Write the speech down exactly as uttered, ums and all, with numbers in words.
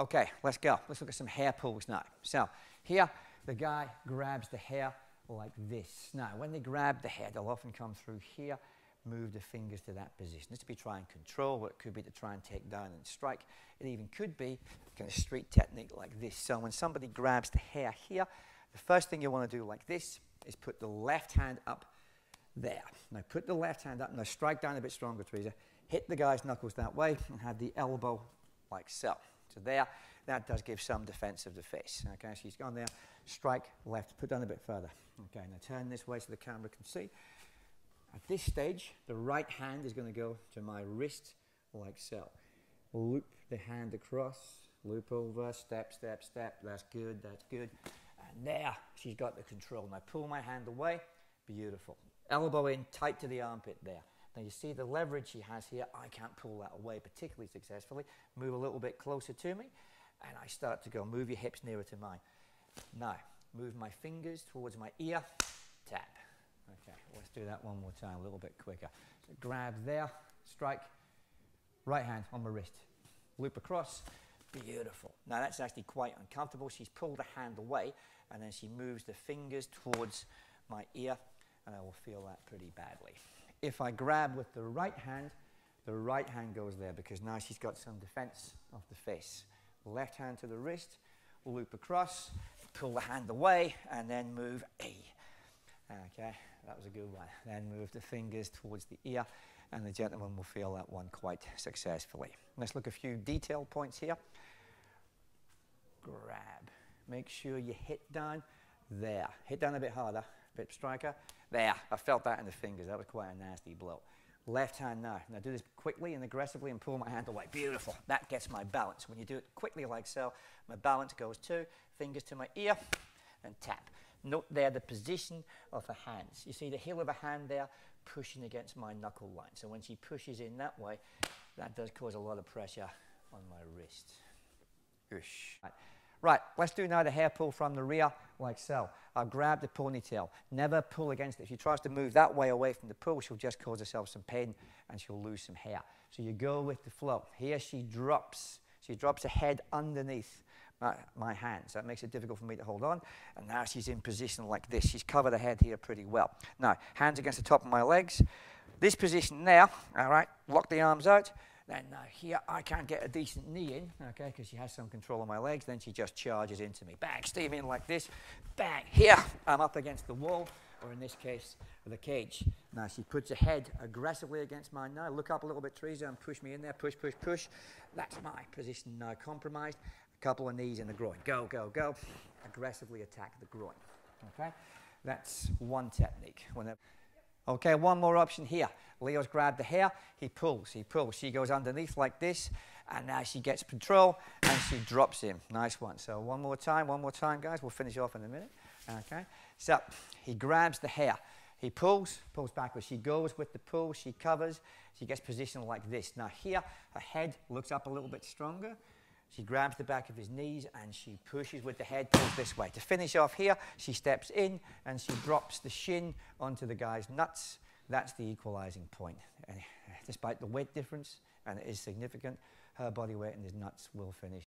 Okay, let's go. Let's look at some hair pulls now. So here, the guy grabs the hair like this. Now, when they grab the hair, they'll often come through here, move the fingers to that position. This could be try and control, or it could be to try and take down and strike. It even could be kind of street technique like this. So when somebody grabs the hair here, the first thing you want to do like this is put the left hand up there. Now put the left hand up, now strike down a bit stronger, Teresa. Hit the guy's knuckles that way and have the elbow like so. So there, that does give some defense of the face. Okay, so he's gone there, strike left, put down a bit further. Okay, now turn this way so the camera can see. At this stage, the right hand is going to go to my wrist like so. Loop the hand across, loop over, step, step, step. That's good, that's good. And there, she's got the control. Now pull my hand away, beautiful. Elbow in, tight to the armpit there. Now you see the leverage she has here, I can't pull that away particularly successfully. Move a little bit closer to me, and I start to go, move your hips nearer to mine. Now, move my fingers towards my ear, tap. Okay, let's do that one more time, a little bit quicker. So grab there, strike, right hand on my wrist. Loop across, beautiful. Now that's actually quite uncomfortable. She's pulled the hand away, and then she moves the fingers towards my ear, and I will feel that pretty badly. If I grab with the right hand, the right hand goes there because now she's got some defense of the face. Left hand to the wrist, loop across, pull the hand away, and then move A. Okay, that was a good one. Then move the fingers towards the ear, and the gentleman will feel that one quite successfully. Let's look at a few detail points here. Grab. Make sure you hit down there. Hit down a bit harder. Bit striker. There, I felt that in the fingers. That was quite a nasty blow. Left hand now. Now do this quickly and aggressively and pull my hand away. Beautiful. That gets my balance. When you do it quickly like so, my balance goes too. Fingers to my ear and tap. Note there the position of her hands. You see the heel of her hand there pushing against my knuckle line. So when she pushes in that way, that does cause a lot of pressure on my wrist. Oosh. Right. Right, let's do now the hair pull from the rear, like so. I'll grab the ponytail. Never pull against it. If she tries to move that way away from the pull, she'll just cause herself some pain and she'll lose some hair. So you go with the flow. Here she drops. She drops her head underneath my, my hands. That makes it difficult for me to hold on. And now she's in position like this. She's covered her head here pretty well. Now, hands against the top of my legs. This position now, all right, lock the arms out. Then now here, I can't get a decent knee in, okay, because she has some control of my legs, then she just charges into me. Bang, steam in like this, bang. Here, I'm up against the wall, or in this case, the cage. Now she puts her head aggressively against mine now. Look up a little bit, Teresa, and push me in there, push, push, push. That's my position now compromised. A couple of knees in the groin. Go, go, go. Aggressively attack the groin, okay? That's one technique. Whenever Okay, one more option here. Leo's grabbed the hair, he pulls, he pulls. She goes underneath like this, and now she gets control, and she drops him. Nice one. So one more time, one more time, guys. We'll finish off in a minute. Okay. So he grabs the hair. He pulls, pulls backwards. She goes with the pull, she covers. She gets positioned like this. Now here, her head looks up a little bit stronger. She grabs the back of his knees, and she pushes with the head, pulls this way. To finish off here, she steps in, and she drops the shin onto the guy's nuts. That's the equalizing point. And despite the weight difference, and it is significant, her body weight and his nuts will finish